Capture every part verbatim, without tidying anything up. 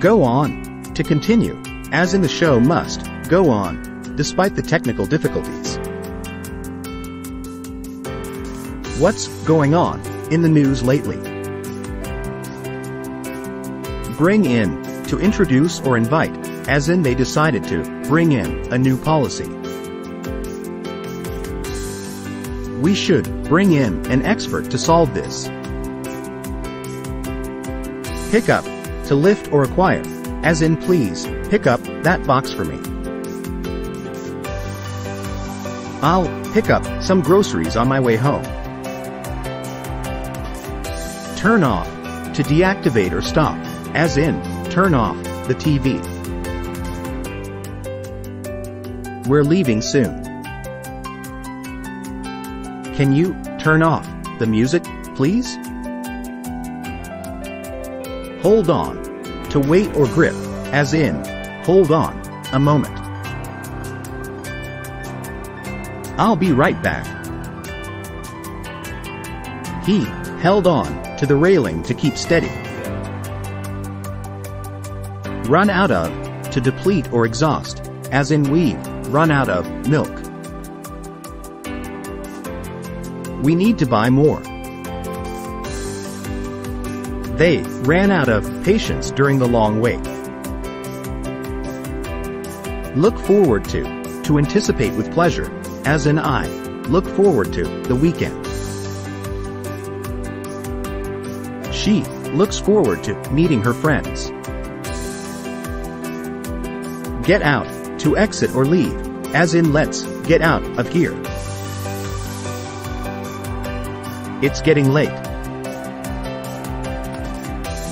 Go on. To continue, as in the show must go on, despite the technical difficulties. What's going on in the news lately? Bring in, to introduce or invite, as in they decided to bring in a new policy. We should bring in an expert to solve this. Pick up, to lift or acquire, as in please, pick up that box for me. I'll pick up some groceries on my way home. Turn off, to deactivate or stop, as in, turn off the T V. We're leaving soon. Can you turn off the music, please? Hold on. To wait or grip, as in, hold on, a moment. I'll be right back. He held on to the railing to keep steady. Run out of, to deplete or exhaust, as in we run out of milk. We need to buy more. They ran out of patience during the long wait. Look forward to, to anticipate with pleasure, as in I look forward to the weekend. She looks forward to meeting her friends. Get out, to exit or leave, as in let's get out of here. It's getting late.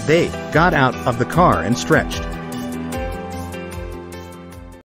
They got out of the car and stretched.